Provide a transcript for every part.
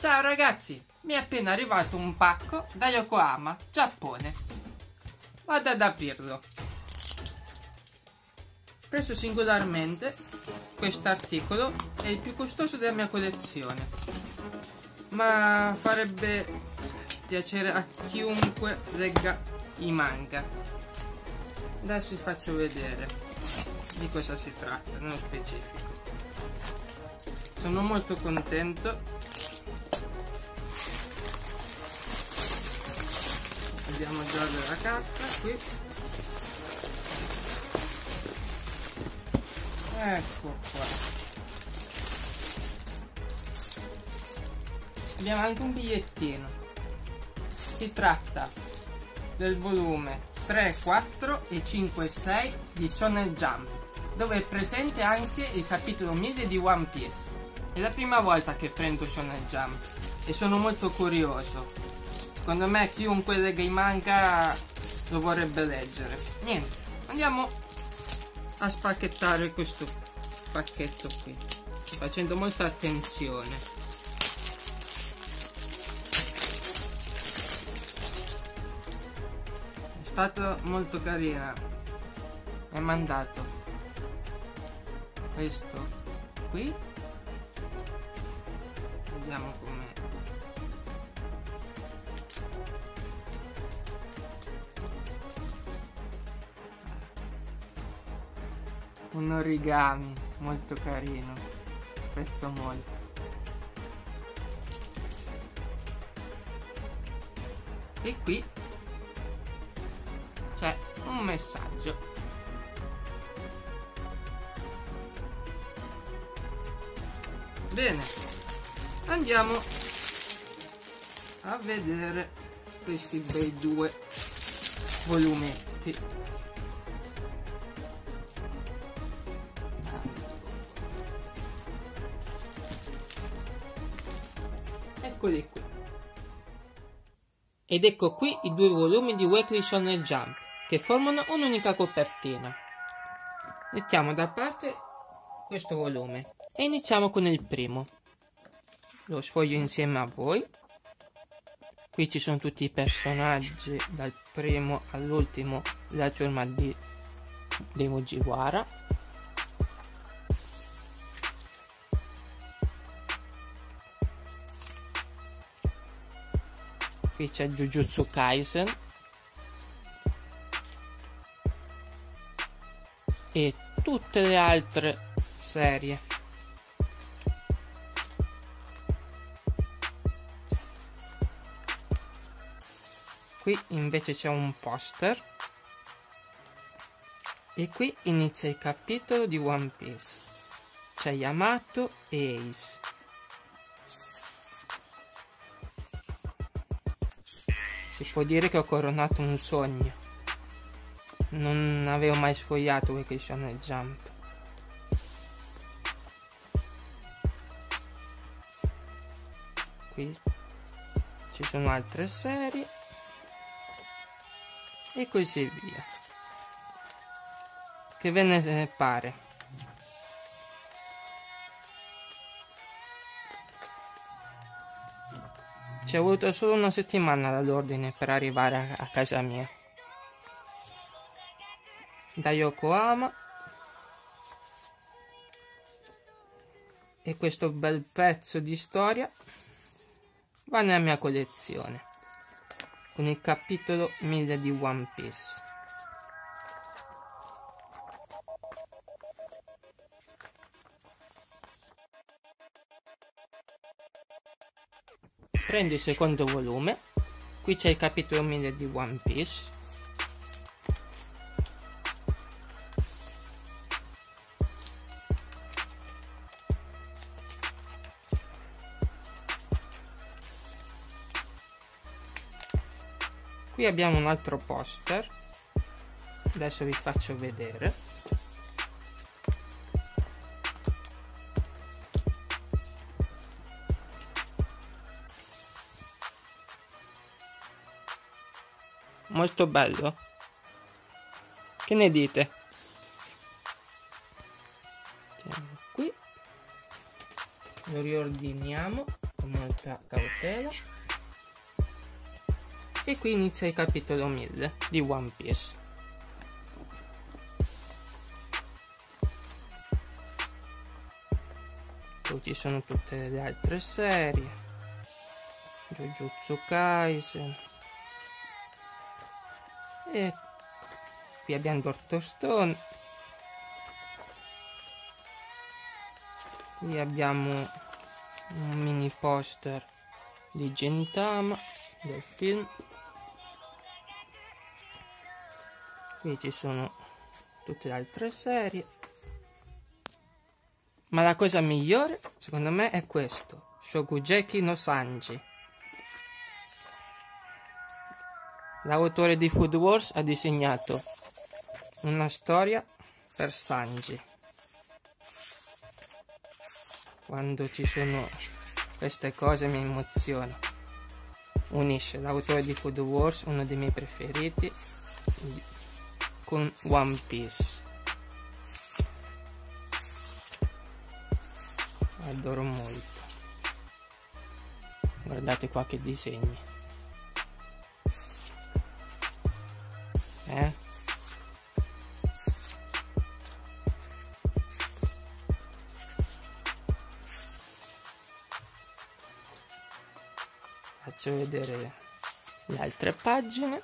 Ciao ragazzi, mi è appena arrivato un pacco da Yokohama, Giappone. Vado ad aprirlo. Preso singolarmente, quest'articolo è il più costoso della mia collezione, ma farebbe piacere a chiunque legga i manga. Adesso vi faccio vedere di cosa si tratta, nello specifico. Sono molto contento. Abbiamo già della carta qui. Ecco qua. Abbiamo anche un bigliettino. Si tratta del volume 3, 4 e 5 e 6 di Shonen Jump, dove è presente anche il capitolo 1000 di One Piece. È la prima volta che prendo Shonen Jump e sono molto curioso. Secondo me chiunque legga i manga lo vorrebbe leggere. Niente, andiamo a spacchettare questo pacchetto qui, facendo molta attenzione. È stato molto carina. Mi ha mandato questo qui. Vediamo com'è. Un origami molto carino, apprezzo molto. E qui c'è un messaggio. Bene, andiamo a vedere questi bei due volumetti. Eccoli qui. Ed ecco qui i due volumi di Weekly Shonen Jump che formano un'unica copertina. Mettiamo da parte questo volume e iniziamo con il primo. Lo sfoglio insieme a voi. Qui ci sono tutti i personaggi dal primo all'ultimo della ciurma di Mugiwara. Qui c'è Jujutsu Kaisen e tutte le altre serie. Qui invece c'è un poster e qui inizia il capitolo di One Piece. C'è Yamato e Ace. Si può dire che ho coronato un sogno. Non avevo mai sfogliato Weekly Shonen Jump. Qui ci sono altre serie e così via. Che ve ne pare? Ci è voluta solo una settimana dall'ordine per arrivare a casa mia. Da Yokohama. E questo bel pezzo di storia va nella mia collezione, con il capitolo 1000 di One Piece. Prendo il secondo volume, qui c'è il capitolo 1000 di One Piece. Qui abbiamo un altro poster, adesso vi faccio vedere. Molto bello, che ne dite? Qui lo riordiniamo con molta cautela. E qui inizia il capitolo 1000 di One Piece. Poi ci sono tutte le altre serie, Jujutsu Kaisen, e qui abbiamo Dortostone. Qui abbiamo un mini poster di Gentama del film. Qui ci sono tutte le altre serie, ma la cosa migliore secondo me è questo, Shokugeki no Sanji. L'autore di Food Wars ha disegnato una storia per Sanji, quando ci sono queste cose mi emoziona. Unisce l'autore di Food Wars, uno dei miei preferiti, con One Piece. Adoro molto. Guardate qua che disegni. Faccio vedere le altre pagine.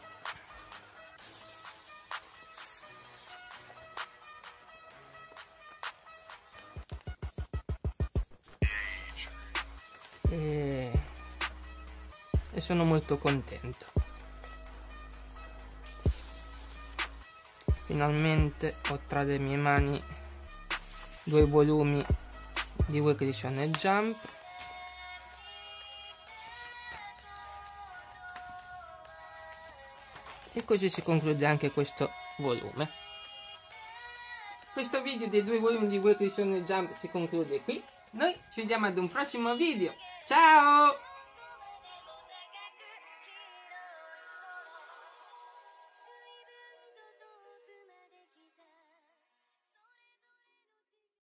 E sono molto contento. Finalmente ho tra le mie mani due volumi di Weekly Shonen Jump. E così si conclude anche questo volume. Questo video dei due volumi di Weekly Shonen Jump si conclude qui. Noi ci vediamo ad un prossimo video. Ciao!